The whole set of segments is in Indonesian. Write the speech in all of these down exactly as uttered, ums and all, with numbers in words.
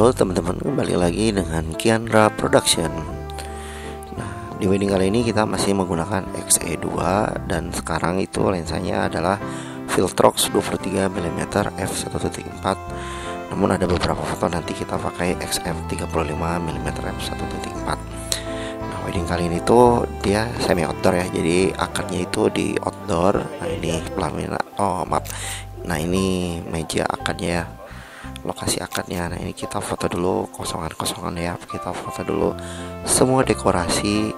Halo teman-teman, kembali lagi dengan Kiandra Production. Nah, di wedding kali ini kita masih menggunakan X E dua dan sekarang itu lensanya adalah Viltrox dua puluh tiga milimeter f satu titik empat. Namun ada beberapa foto nanti kita pakai X F tiga puluh lima milimeter f satu titik empat. Nah, wedding kali ini tuh dia semi outdoor ya. Jadi akadnya itu di outdoor. Nah, ini pelaminan. Oh, maaf. Nah, ini meja akadnya ya. Lokasi akadnya. Nah, ini kita foto dulu kosongan-kosongan ya. Kita foto dulu semua dekorasi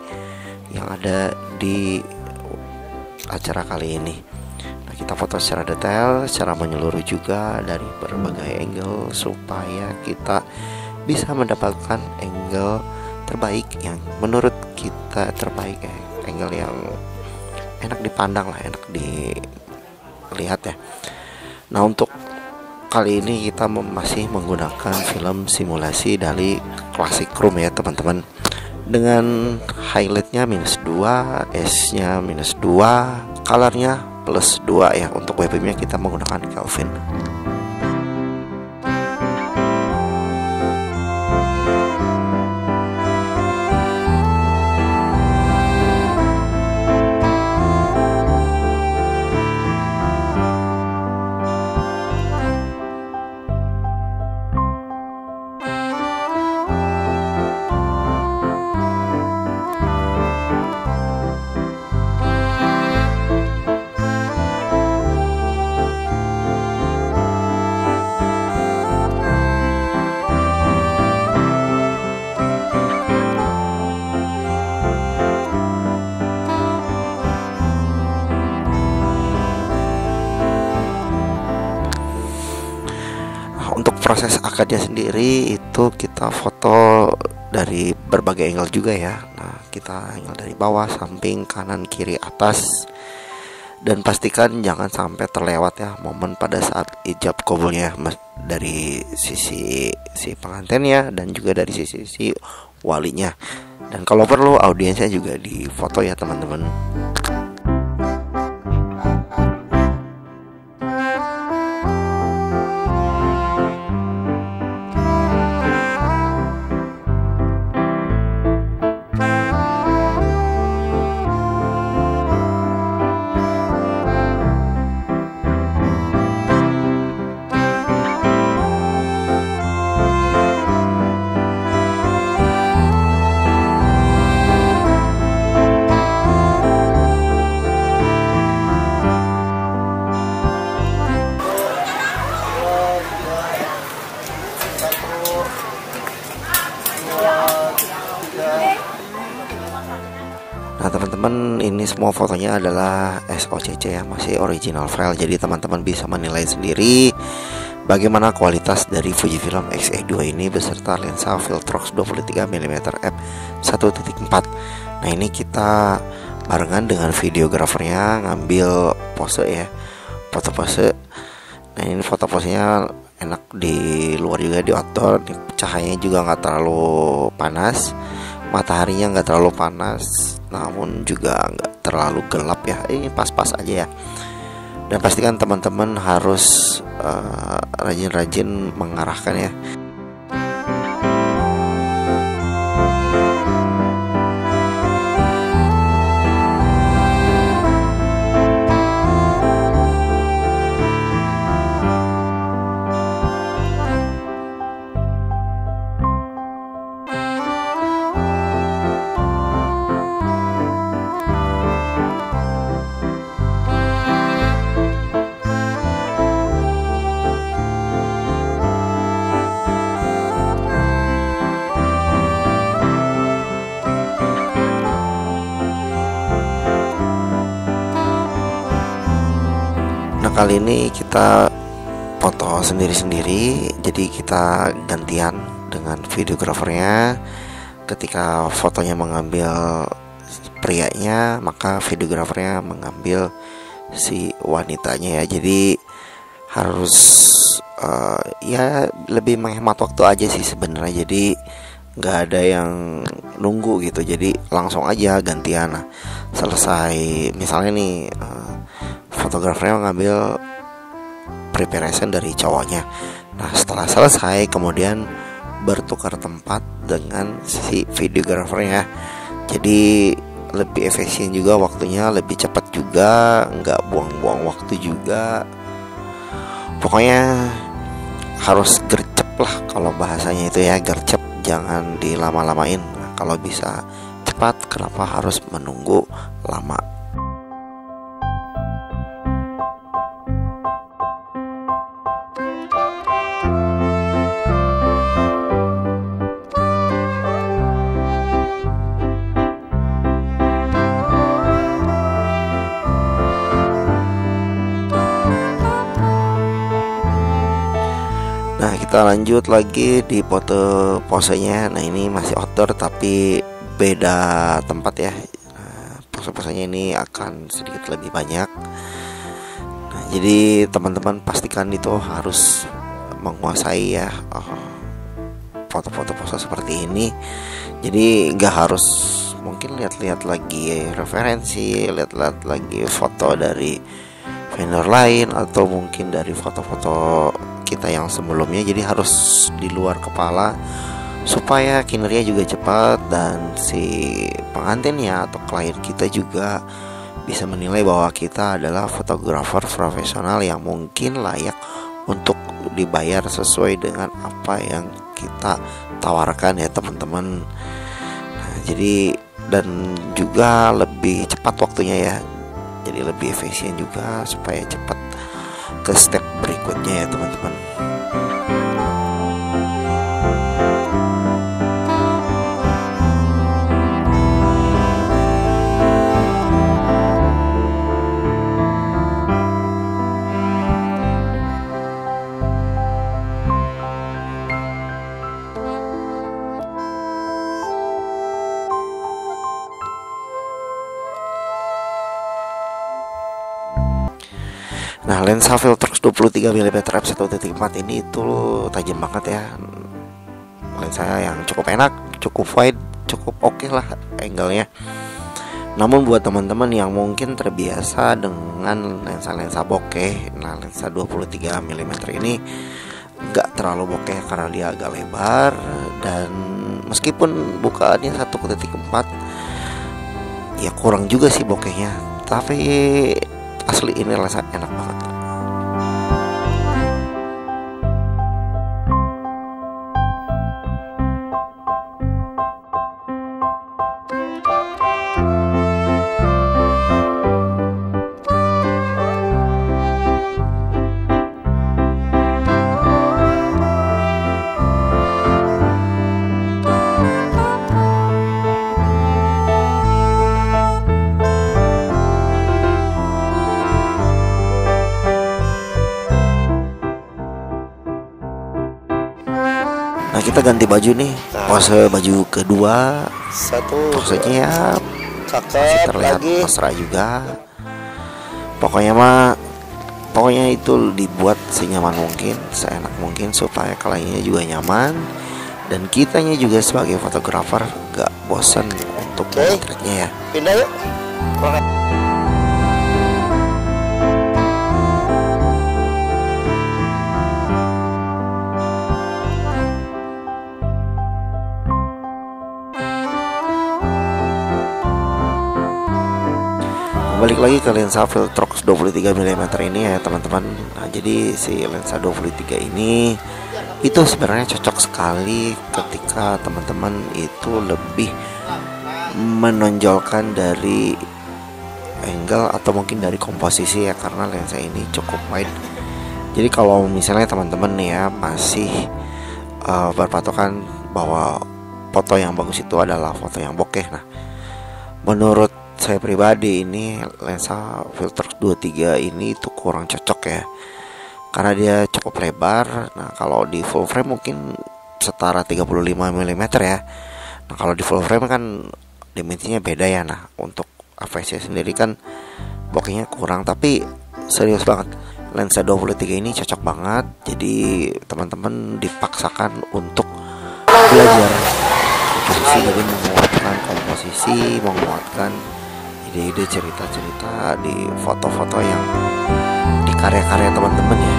yang ada di acara kali ini. Nah, kita foto secara detail, secara menyeluruh juga dari berbagai angle supaya kita bisa mendapatkan angle terbaik yang menurut kita terbaik ya. Angle yang enak dipandang lah, enak dilihat ya. Nah, untuk kali ini kita masih menggunakan film simulasi dari Classic Chrome ya teman-teman, dengan highlightnya minus dua, S-nya minus dua, colornya plus dua ya. Untuk W B M-nya kita menggunakan Kelvin. Proses akadnya sendiri itu kita foto dari berbagai angle juga ya. Nah, kita angle dari bawah, samping, kanan, kiri, atas, dan pastikan jangan sampai terlewat ya momen pada saat ijab kabulnya, dari sisi si pengantinnya dan juga dari sisi si walinya, dan kalau perlu audiensnya juga difoto ya teman-teman. Nah teman-teman, ini semua fotonya adalah S O C C ya, masih original file. Jadi teman-teman bisa menilai sendiri bagaimana kualitas dari Fujifilm X A dua ini beserta lensa Viltrox dua puluh tiga milimeter f satu titik empat. Nah, ini kita barengan dengan videografernya ngambil pose ya, foto pose. Nah, ini foto posenya enak di luar juga, di outdoor. Cahayanya juga nggak terlalu panas, mataharinya nggak terlalu panas, namun juga nggak terlalu gelap ya. Ini pas-pas aja ya. Dan pastikan teman-teman harus rajin-rajin uh, mengarahkan ya. Kali ini kita foto sendiri-sendiri, jadi kita gantian dengan videografernya. Ketika fotonya mengambil prianya, maka videografernya mengambil si wanitanya ya. Jadi harus uh, ya lebih menghemat waktu aja sih sebenarnya. Jadi nggak ada yang nunggu gitu, jadi langsung aja gantian. Nah, selesai misalnya nih uh, fotografernya mengambil preparation dari cowoknya. Nah, setelah selesai kemudian bertukar tempat dengan si videografernya. Jadi lebih efisien juga waktunya, lebih cepat juga, nggak buang-buang waktu juga. Pokoknya harus gercep lah kalau bahasanya itu ya, gercep, jangan dilama-lamain. Nah, kalau bisa cepat, kenapa harus menunggu lama? Nah, kita lanjut lagi di foto posenya. Nah, ini masih outdoor tapi beda tempat ya. Nah, pose-posenya ini akan sedikit lebih banyak. Nah, jadi teman-teman pastikan itu harus menguasai ya foto-foto pose seperti ini. Jadi nggak harus mungkin lihat-lihat lagi referensi, lihat-lihat lagi foto dari vendor lain atau mungkin dari foto-foto kita yang sebelumnya. Jadi harus di luar kepala supaya kinerja juga cepat dan si pengantinnya atau klien kita juga bisa menilai bahwa kita adalah fotografer profesional yang mungkin layak untuk dibayar sesuai dengan apa yang kita tawarkan ya teman-teman. Nah, jadi dan juga lebih cepat waktunya ya, jadi lebih efisien juga supaya cepat ke step berikutnya ya teman-teman. Nah, lensa Viltrox dua puluh tiga milimeter f satu titik empat ini itu tajam banget ya. Lensa yang cukup enak, cukup wide, cukup oke okay lah angle-nya. Namun buat teman-teman yang mungkin terbiasa dengan lensa-lensa bokeh, nah lensa dua puluh tiga milimeter ini nggak terlalu bokeh karena dia agak lebar dan meskipun bukaannya satu titik empat ya kurang juga sih bokehnya, tapi asli ini rasa enak banget. Kita ganti baju nih, pose baju kedua, satu posenya ya cakep, terlihat mesra juga. Pokoknya mah, pokoknya itu dibuat senyaman mungkin, seenak mungkin supaya kliennya juga nyaman dan kitanya juga sebagai fotografer gak bosan untuk menitretnya ya. Pindah yuk. Balik lagi ke lensa Viltrox dua puluh tiga milimeter ini ya teman-teman. Nah, jadi si lensa dua puluh tiga ini itu sebenarnya cocok sekali ketika teman-teman itu lebih menonjolkan dari angle atau mungkin dari komposisi ya, karena lensa ini cukup wide. Jadi kalau misalnya teman-teman ya masih uh, berpatokan bahwa foto yang bagus itu adalah foto yang bokeh, nah menurut saya pribadi ini lensa Viltrox dua puluh tiga ini itu kurang cocok ya, karena dia cukup lebar. Nah, kalau di full frame mungkin setara tiga puluh lima milimeter ya. Nah, kalau di full frame kan dimensinya beda ya. Nah, untuk A V C sendiri kan bokehnya kurang, tapi serius banget lensa dua puluh tiga ini cocok banget. Jadi teman-teman dipaksakan untuk belajar posisi, dengan menguatkan komposisi, menguatkan ide-ide, cerita-cerita di foto-foto yang di karya-karya teman-teman ya.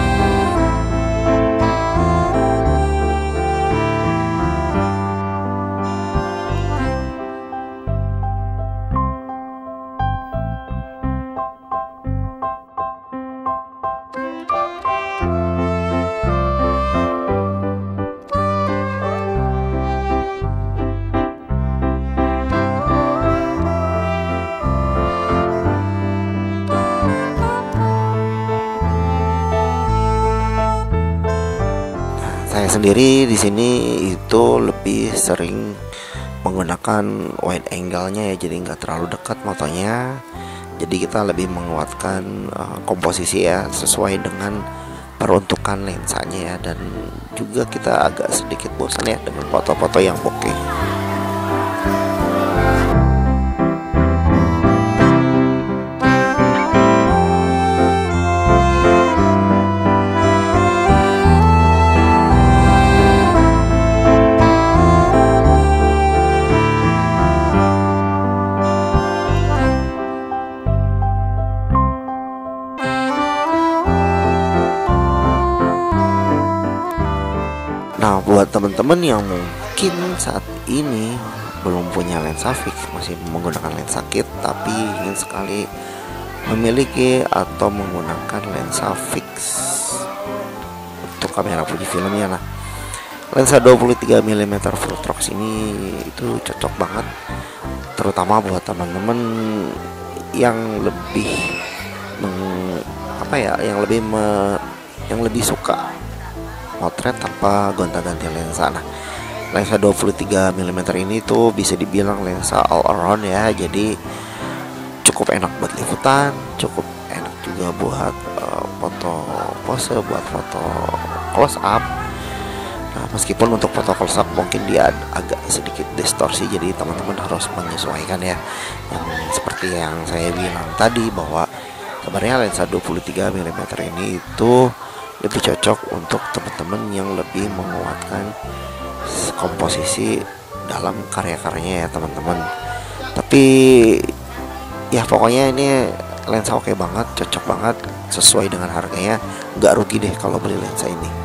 sendiri di sini itu lebih sering menggunakan wide angle-nya ya, jadi nggak terlalu dekat motonya. Jadi kita lebih menguatkan uh, komposisi ya, sesuai dengan peruntukan lensanya ya, dan juga kita agak sedikit bosan ya dengan foto-foto yang bokeh. Nah, buat teman-teman yang mungkin saat ini belum punya lensa fix, masih menggunakan lensa kit, tapi ingin sekali memiliki atau menggunakan lensa fix untuk kamera Fujifilmnya, nah lensa dua puluh tiga milimeter Viltrox ini itu cocok banget, terutama buat teman-teman yang lebih meng, apa ya, yang lebih me, yang lebih suka potret tanpa gonta-ganti lensa. Nah, lensa dua puluh tiga milimeter ini tuh bisa dibilang lensa all around ya, jadi cukup enak buat liputan, cukup enak juga buat uh, foto pose, buat foto close up. Nah, meskipun untuk foto close up mungkin dia agak sedikit distorsi, jadi teman-teman harus menyesuaikan ya, yang seperti yang saya bilang tadi bahwa sebenarnya lensa dua puluh tiga milimeter ini itu lebih cocok untuk teman-teman yang lebih menguatkan komposisi dalam karya-karyanya ya teman-teman. Tapi ya pokoknya ini lensa oke banget, cocok banget, sesuai dengan harganya, nggak rugi deh kalau beli lensa ini.